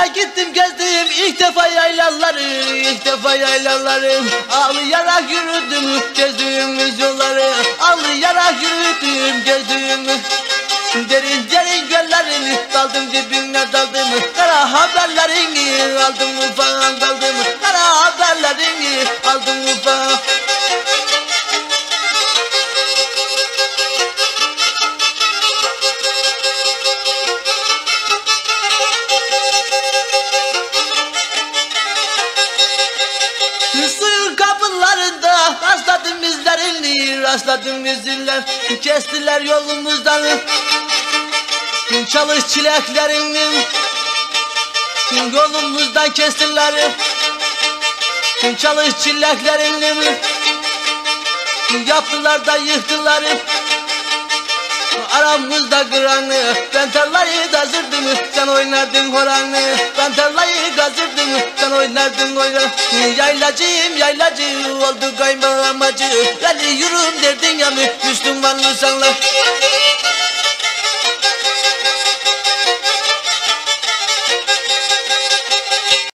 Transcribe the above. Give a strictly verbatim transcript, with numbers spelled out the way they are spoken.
Yayla gittim gezdim, ilk defa yaylaları, ilk defa yaylaları. Ağlayarak yürüdüm gezdiğimiz yolları, ağlayarak yürüdüm gezdiğimiz. Derin derin göllerini daldım, dibine daldım. Kara haberlerini aldım ufağa daldım, kara haberlerini aldım ufağa. Rastladım izlerini, rastladım izler. Kestiler yolumuzdan çalış çileklerini, yolumuzdan kestiler çalış çileklerini. Yaptılar da yıktılar aramızda kıranı. Ben tarlayı kazırdım, sen oynardın horanı. Ben tarlayı kazırdım, sen oynardın horanı. Yaylacıyım yaylacı oldu kayma amacı. Gel yürüm derdin ya mı, üstün var mı sanlar.